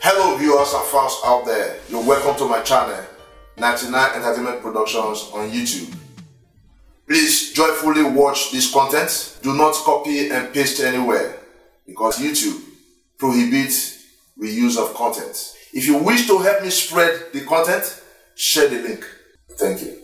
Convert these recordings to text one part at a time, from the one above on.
Hello viewers and fans out there, you're welcome to my channel 99 Entertainment Productions on YouTube. Please joyfully watch this content. Do not copy and paste anywhere because YouTube prohibits reuse of content. If you wish to help me spread the content, share the link. Thank you.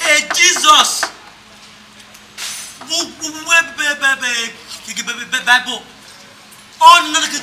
Hey Jesus, Bible. Oh, no, hey,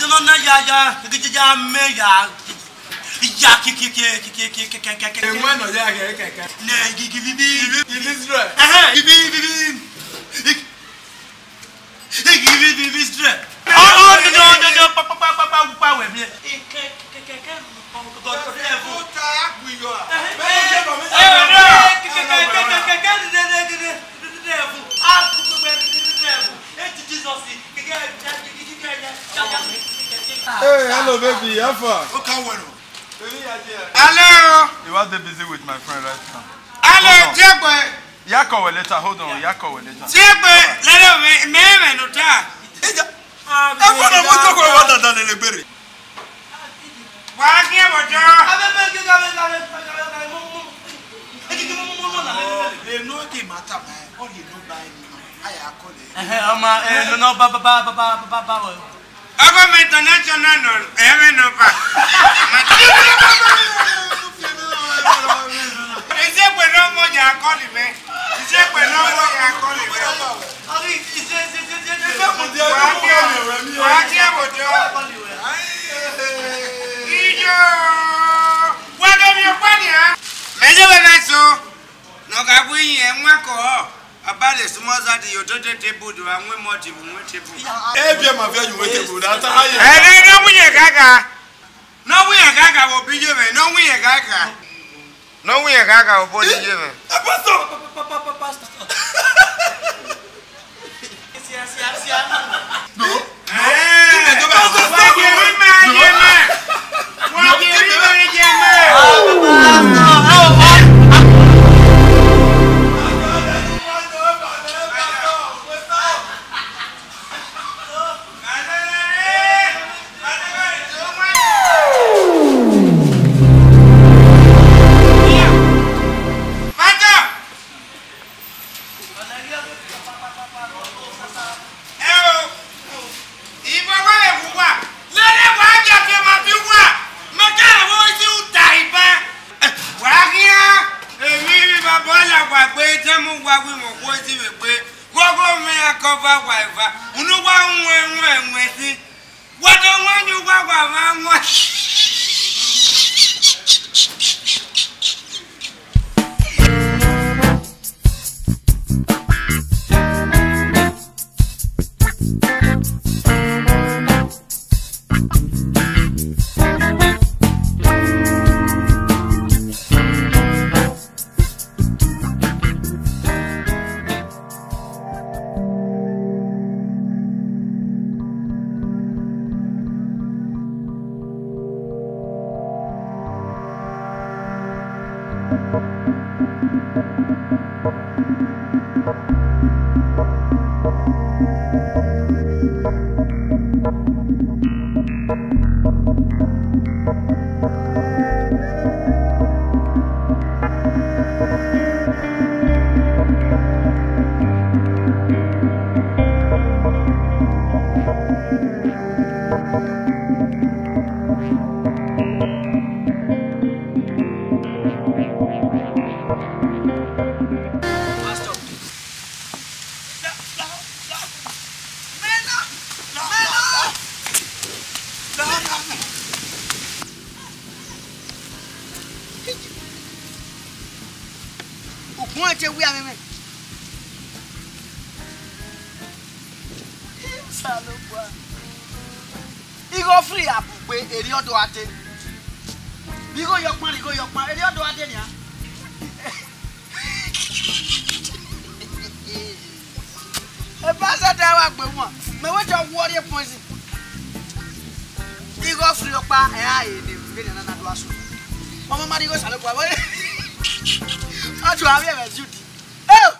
hello baby, how far? Hello! You have to be busy with my friend right now. Hello, dear boy! Yako will later, hold on, Yako will later. Dear boy, let me, no time. I'm going to talk about that than a baby. I'm international. Pastor, Moi tu oui même. Salo quoi. Il go free à poupé eri odo ate. Bi go yokpan eri odo ate ni a. E passa da wa gbe won. Me we jo wori pon si. Bi go free opa e a e ni bi na na do aso. Mama mari go salo quoi. I do have a duty. Oh!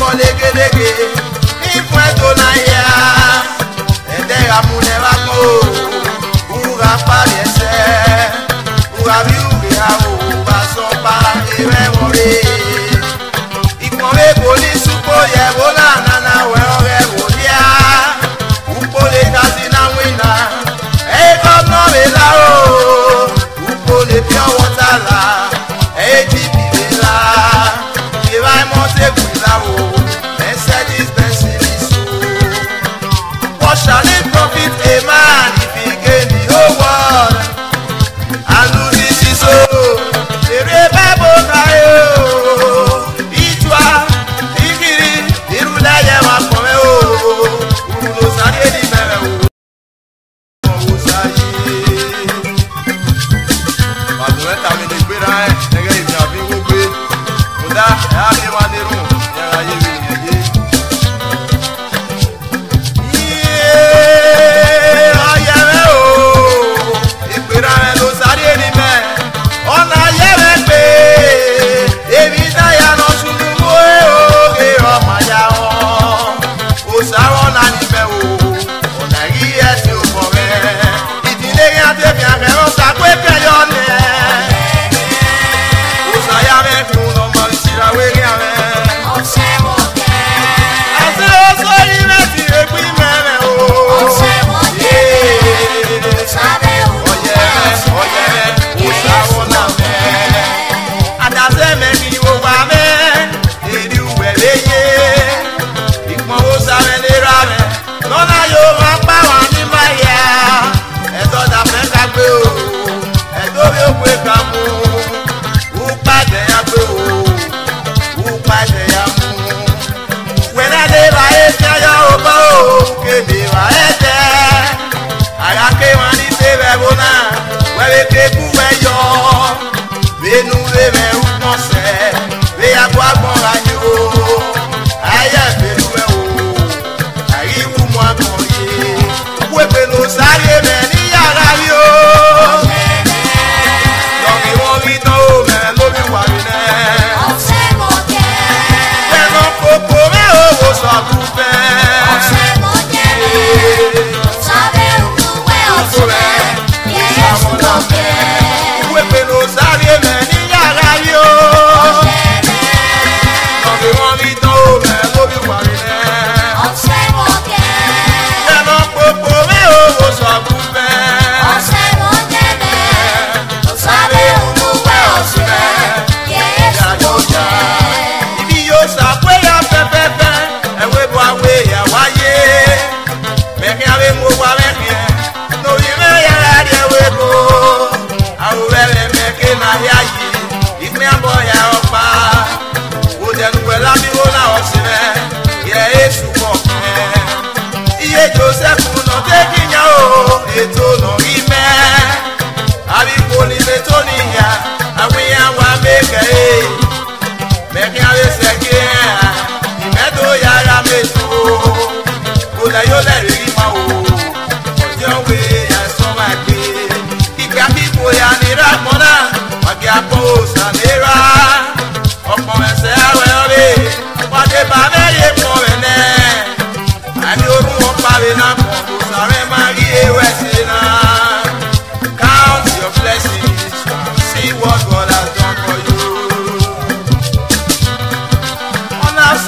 ọmọ lékeleke ifun eto na ya edera mu ne wa ko ura pa ese ura bi ure awo ba so pa ire wore ikon re boli supo ye bola nana we ore bolia upole kasi na wina e ko no be la o upole bi o wotala e ti bi la give I must say without messages messages what shall it profit a man if he gain the whole world and lose his soul ere babo kayo itwa igiri irula ye wa pome o ulo sare di mere o sayi madure ta mi de gbera e nge ibi abi wo gbe oda e abi ma de ru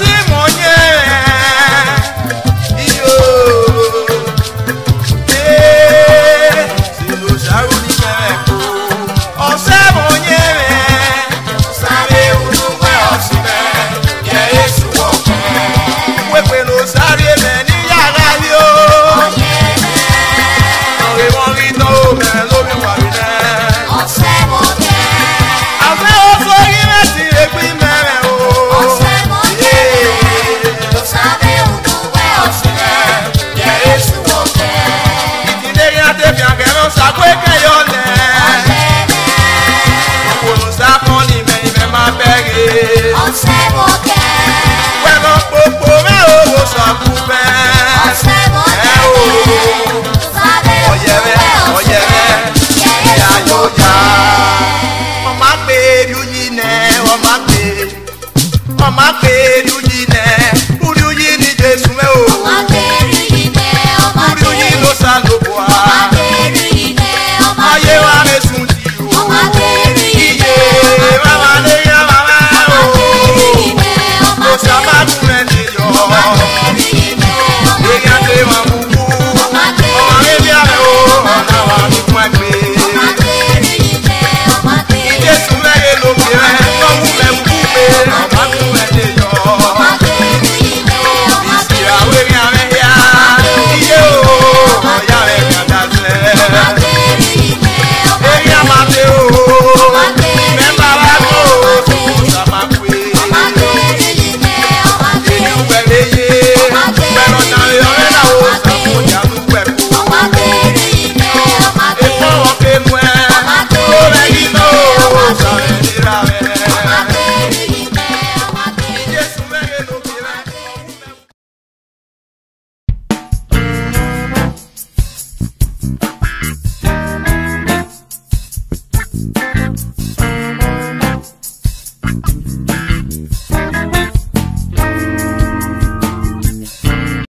see money, yo.